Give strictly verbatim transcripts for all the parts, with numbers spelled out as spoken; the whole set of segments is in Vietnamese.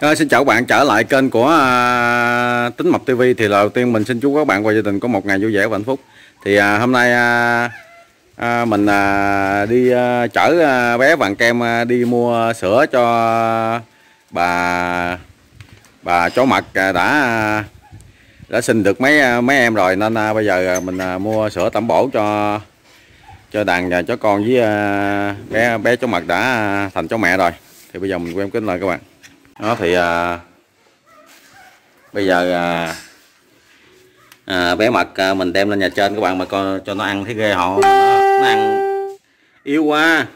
À, xin chào các bạn trở lại kênh của à, Tinh Map ti vi. Thì đầu tiên mình xin chúc các bạn và gia đình có một ngày vui vẻ và hạnh phúc. Thì à, hôm nay à, à, mình à, đi à, chở à, bé Vàng Kem à, đi mua sữa cho à, bà bà cháu Mật à, đã à, đã sinh được mấy mấy em rồi, nên à, bây giờ mình à, mua sữa tẩm bổ cho cho đàn và cháu con với à, bé bé cháu Mật đã à, thành cháu mẹ rồi. Thì bây giờ mình quen kính lại các bạn. Đó thì à, bây giờ à, à, bé Mật à, mình đem lên nhà trên các bạn mà coi cho nó ăn thấy ghê họ, nó, nó ăn yếu quá.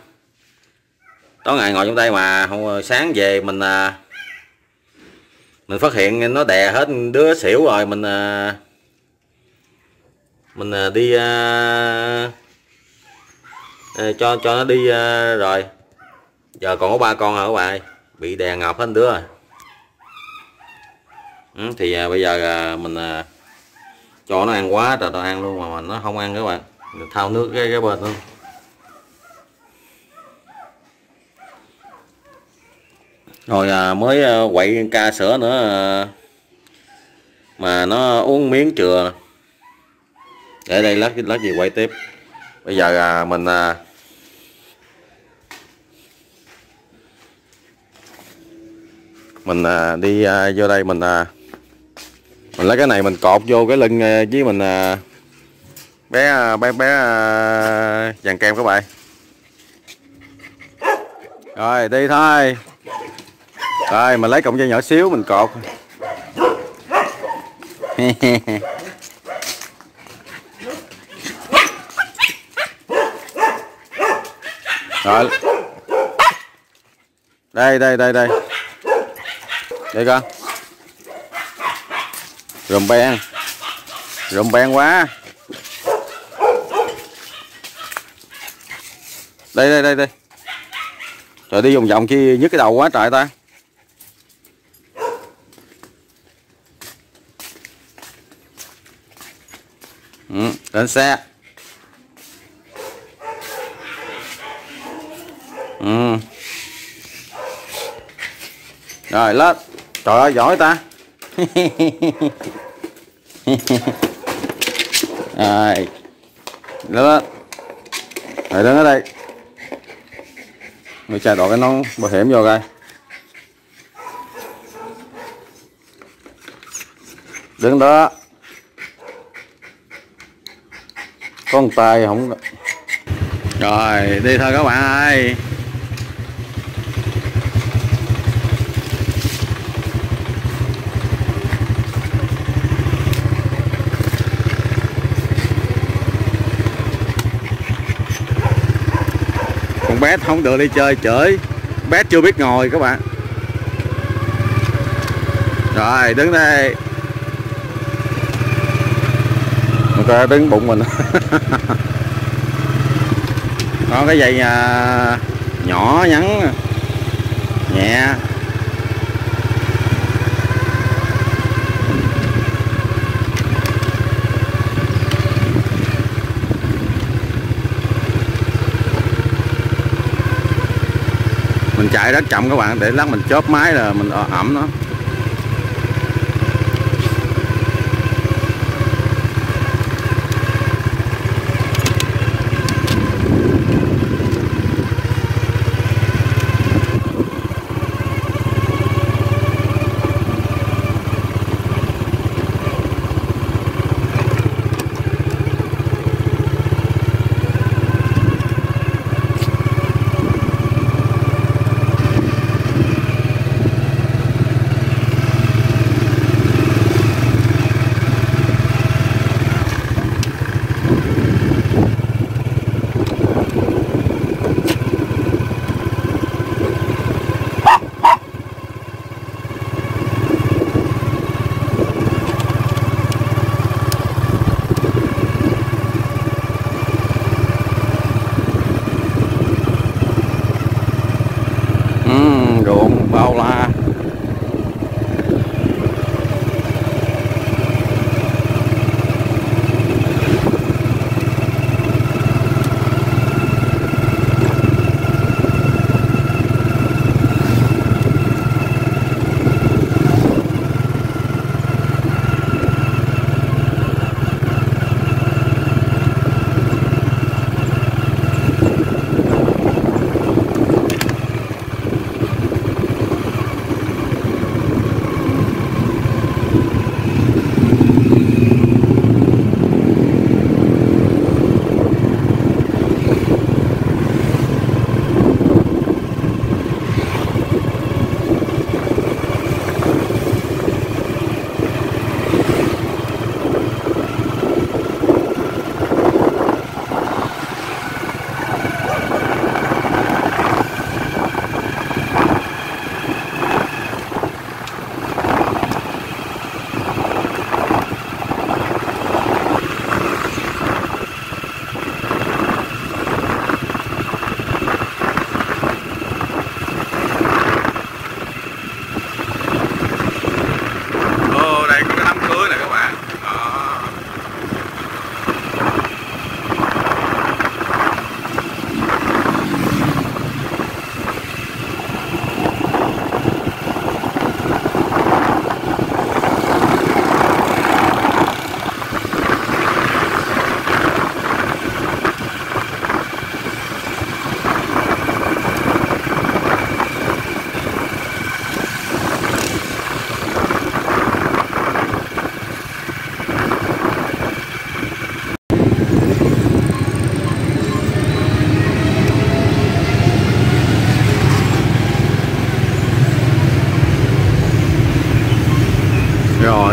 Tối ngày ngồi trong đây mà không, sáng về mình à, mình phát hiện nó đè hết đứa xỉu rồi, mình à, mình à, đi à, cho cho nó đi à, rồi giờ còn có ba con hả các bạn, bị đè ngọc hết đứa rồi. Ừ, thì à, bây giờ à, mình à, cho nó ăn quá trời nó ăn luôn mà, mà nó không ăn các bạn, mình thao nước cái cái bên luôn. Rồi à, mới à, quậy ca sữa nữa à, mà nó uống miếng chừa, để đây lát lát gì quậy tiếp. Bây giờ à, mình à, mình à, đi à, vô đây mình à, mình lấy cái này mình cột vô cái lưng à, với mình à, bé à, bé bé à, Vàng Kem các bạn. Rồi đi thôi, rồi mình lấy cọng dây nhỏ xíu mình cột. Rồi đây đây đây đây đây con, rùm beng rùm beng quá. Đây đây đây đây, trời đi vòng vòng kia nhức cái đầu quá trời ta. Ừ, lên xe. Ừ. Rồi lên. Trời ơi giỏi ta. Rồi lên, rồi đứng ở đây người cha đội cái nón bảo hiểm vô coi, đứng đó con tay không. Rồi đi thôi các bạn ơi. Bé không được đi chơi chửi, bé chưa biết ngồi các bạn. Rồi đứng đây, người ta đứng bụng mình. Có cái dây à, nhỏ nhắn nhẹ. Mình chạy rất chậm các bạn, để lát mình chớp máy là mình ẩm nó.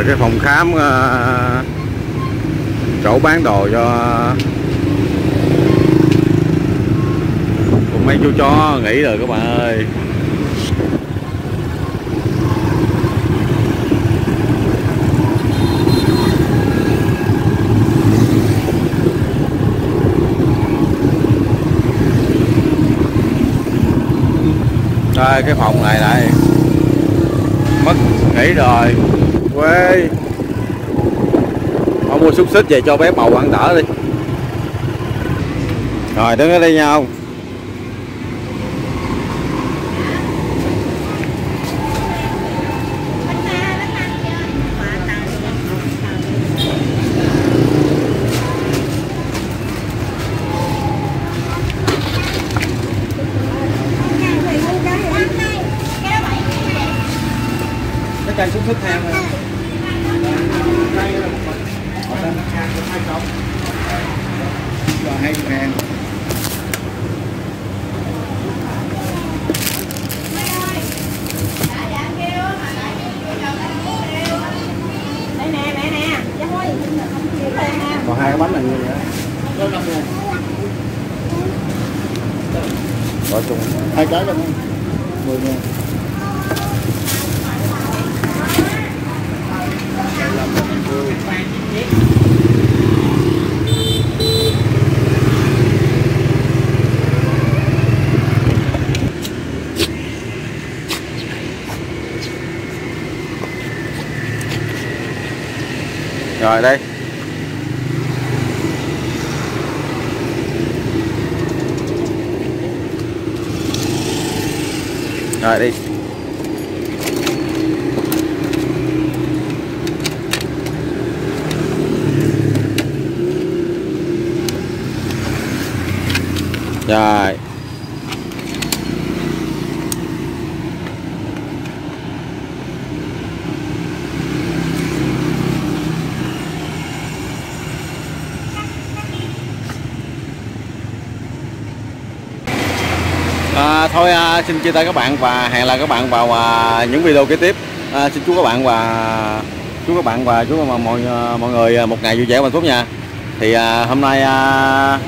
Rồi cái phòng khám, uh, chỗ bán đồ cho cùng mấy chú chó nghỉ rồi các bạn ơi. Rồi cái phòng này này mất nghỉ rồi, quê không mua xúc xích về cho bé bầu ăn đỡ đi. Rồi đứng ở đây nha ông. Cây xúc xích heo này. Còn hai cái bánh này nữa. Bỏ chung hai cái luôn. mười ngàn. Rồi đây rồi đi rồi. À, thôi à, xin chia tay các bạn và hẹn là các bạn vào à, những video kế tiếp. À, xin chúc các bạn và chúc các bạn và chúc mọi mọi người một ngày vui vẻ và hạnh phúc nha. Thì à, hôm nay à,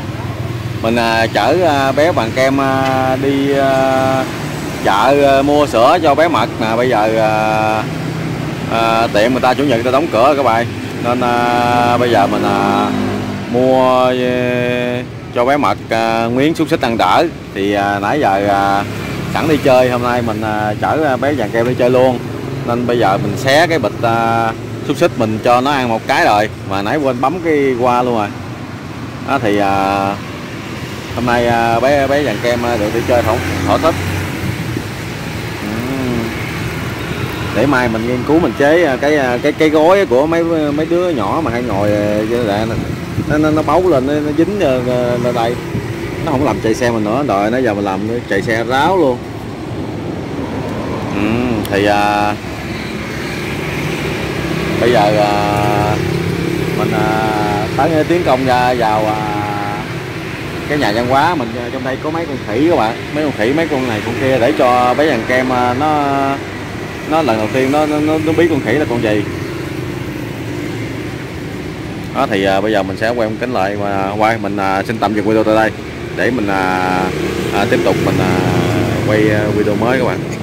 mình à, chở à, bé Bàn Kem à, đi à, chợ à, mua sữa cho bé Mật mà bây giờ à, à, tiệm người ta chủ nhật người ta đóng cửa các bạn, nên à, bây giờ mình à, mua à, cho bé Mật à, miếng xúc xích ăn đỡ. Thì à, nãy giờ à, sẵn đi chơi, hôm nay mình à, chở bé Vàng Keo đi chơi luôn, nên bây giờ mình xé cái bịch à, xúc xích mình cho nó ăn một cái rồi, mà nãy quên bấm cái qua luôn rồi đó. Thì à, hôm nay à, bé bé Vàng Keo được đi chơi không thỏa thích. Để mai mình nghiên cứu mình chế cái cái cái gối của mấy mấy đứa nhỏ mà hay ngồi để nó, nó, nó bấu lên, nó, nó dính ra đây, nó không làm chạy xe mình nữa rồi, nó giờ mình làm chạy xe ráo luôn. Ừ, thì à, bây giờ à, mình à, tới tiến công ra vào à, cái nhà văn hóa mình. Trong đây có mấy con khỉ các bạn, mấy con khỉ, mấy con này con kia, để cho bé Vàng Kem nó nó lần đầu tiên nó nó, nó biết con khỉ là con gì đó. Thì à, bây giờ mình sẽ quay một cánh lại và quay mình à, xin tạm dừng video tại đây để mình à, à, tiếp tục mình à, quay video mới các bạn.